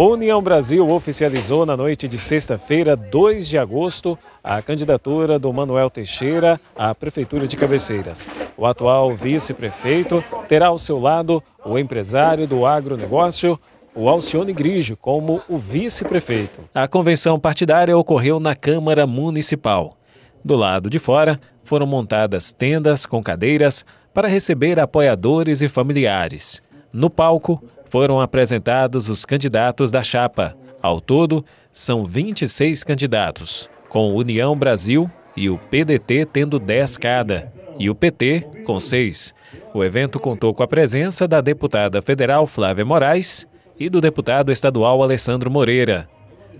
A União Brasil oficializou na noite de sexta-feira, 2 de agosto, a candidatura do Manoel Teixeira à Prefeitura de Cabeceiras. O atual vice-prefeito terá ao seu lado o empresário do agronegócio, o Alcione Griggio, como o vice-prefeito. A convenção partidária ocorreu na Câmara Municipal. Do lado de fora, foram montadas tendas com cadeiras para receber apoiadores e familiares. No palco, foram apresentados os candidatos da chapa. Ao todo, são 26 candidatos, com União Brasil e o PDT tendo 10 cada, e o PT com 6. O evento contou com a presença da deputada federal Flávia Moraes e do deputado estadual Alessandro Moreira.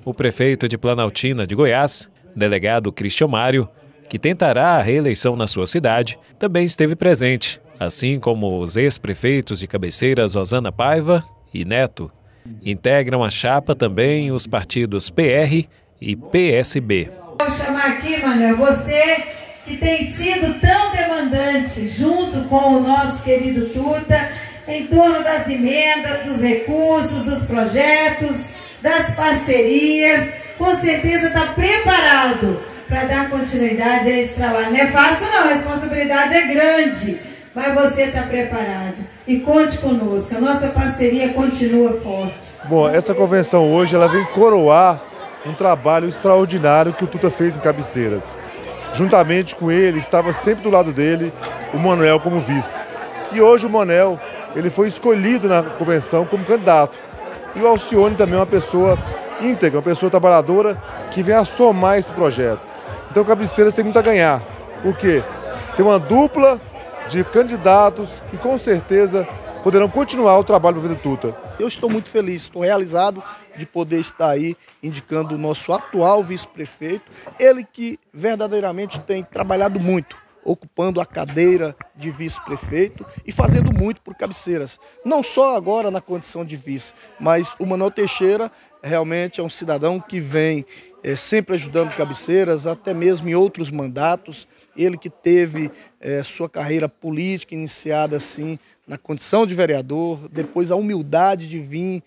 O prefeito de Planaltina de Goiás, delegado Cristiomário, que tentará a reeleição na sua cidade, também esteve presente, assim como os ex-prefeitos de Cabeceiras Hozana Paiva e Neto. Integram a chapa também os partidos PR e PSB. Vou chamar aqui, Manoel, você que tem sido tão demandante junto com o nosso querido Tuta, em torno das emendas, dos recursos, dos projetos, das parcerias, com certeza está preparado para dar continuidade a esse trabalho. Não é fácil não, a responsabilidade é grande. Mas você está preparado e conte conosco, a nossa parceria continua forte. Bom, essa convenção hoje ela vem coroar um trabalho extraordinário que o Tuta fez em Cabeceiras. Juntamente com ele, estava sempre do lado dele, o Manoel como vice. E hoje o Manoel, ele foi escolhido na convenção como candidato. E o Alcione também é uma pessoa íntegra, uma pessoa trabalhadora que vem a somar esse projeto. Então Cabeceiras tem muito a ganhar, porque tem uma dupla de candidatos que com certeza poderão continuar o trabalho do prefeito Tuta. Eu estou muito feliz, estou realizado de poder estar aí indicando o nosso atual vice-prefeito, ele que verdadeiramente tem trabalhado muito, ocupando a cadeira de vice-prefeito e fazendo muito por Cabeceiras. Não só agora na condição de vice, mas o Manoel Teixeira realmente é um cidadão que vem sempre ajudando Cabeceiras, até mesmo em outros mandatos. Ele que teve sua carreira política iniciada assim na condição de vereador, depois a humildade de vir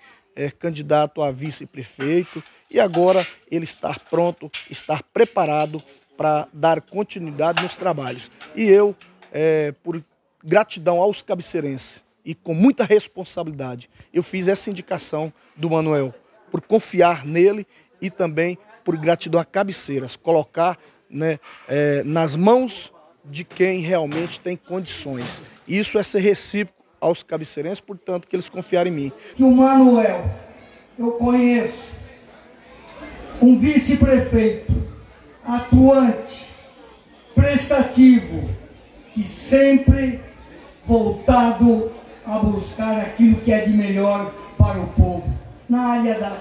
candidato a vice-prefeito e agora ele estar pronto, estar preparado para dar continuidade nos trabalhos. E eu, por gratidão aos cabeceirenses e com muita responsabilidade, eu fiz essa indicação do Manoel, por confiar nele e também por gratidão a Cabeceiras, colocar nas mãos de quem realmente tem condições. Isso é ser recíproco aos cabeceirenses, portanto, que eles confiaram em mim. Que o Manoel, eu conheço um vice-prefeito atuante, prestativo, que sempre voltado a buscar aquilo que é de melhor para o povo, na área da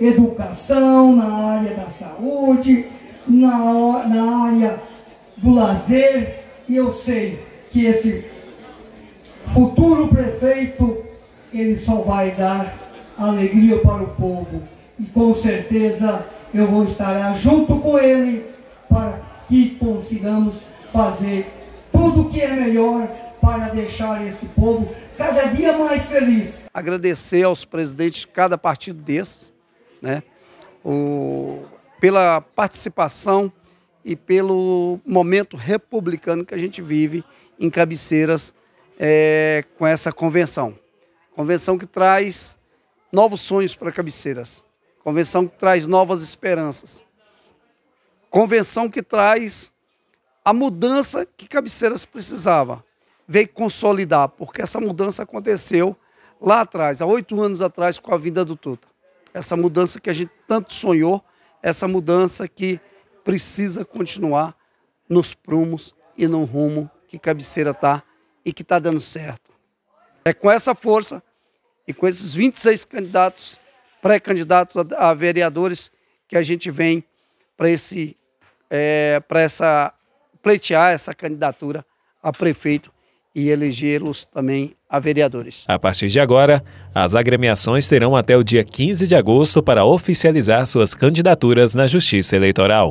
educação, na área da saúde, na área do lazer, e eu sei que esse futuro prefeito, ele só vai dar alegria para o povo. E com certeza eu vou estar junto com ele para que consigamos fazer tudo o que é melhor para deixar esse povo cada dia mais feliz. Agradecer aos presidentes de cada partido desses, pela participação e pelo momento republicano que a gente vive em Cabeceiras com essa convenção. Convenção que traz novos sonhos para Cabeceiras. Convenção que traz novas esperanças. Convenção que traz a mudança que Cabeceiras precisava. Veio consolidar, porque essa mudança aconteceu lá atrás, há 8 anos atrás, com a vinda do Tuta. Essa mudança que a gente tanto sonhou, essa mudança que precisa continuar nos prumos e no rumo que Cabeceira está e que está dando certo. É com essa força e com esses 26 candidatos, pré-candidatos a vereadores, que a gente vem para pleitear essa candidatura a prefeito e elegê-los também a vereadores. A partir de agora, as agremiações terão até o dia 15 de agosto para oficializar suas candidaturas na Justiça Eleitoral.